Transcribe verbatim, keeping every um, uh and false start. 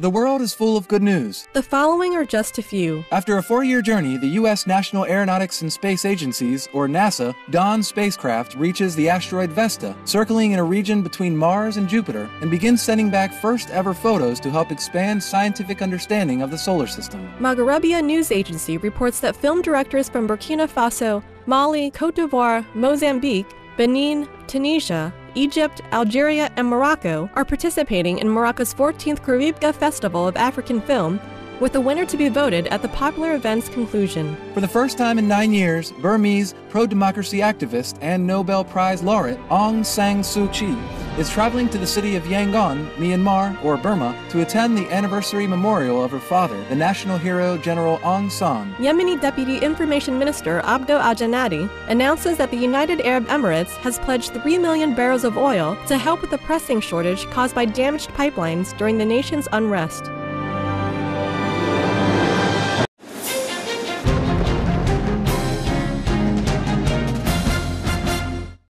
The world is full of good news. The following are just a few. After a four-year journey, the U S National Aeronautics and Space Agency's, or NASA, Dawn spacecraft reaches the asteroid Vesta, circling in a region between Mars and Jupiter, and begins sending back first-ever photos to help expand scientific understanding of the solar system. Magharebia News Agency reports that film directors from Burkina Faso, Mali, Cote d'Ivoire, Mozambique, Benin, Tunisia, Egypt, Algeria, and Morocco are participating in Morocco's fourteenth Khouribga Festival of African Film, with the winner to be voted at the popular event's conclusion. For the first time in nine years, Burmese pro-democracy activist and Nobel Prize laureate Aung San Suu Kyi is traveling to the city of Yangon, Myanmar, or Burma, to attend the anniversary memorial of her father, the national hero General Aung San. Yemeni Deputy Information Minister Abdo al-Janadi announces that the United Arab Emirates has pledged three million barrels of oil to help with the pressing shortage caused by damaged pipelines during the nation's unrest.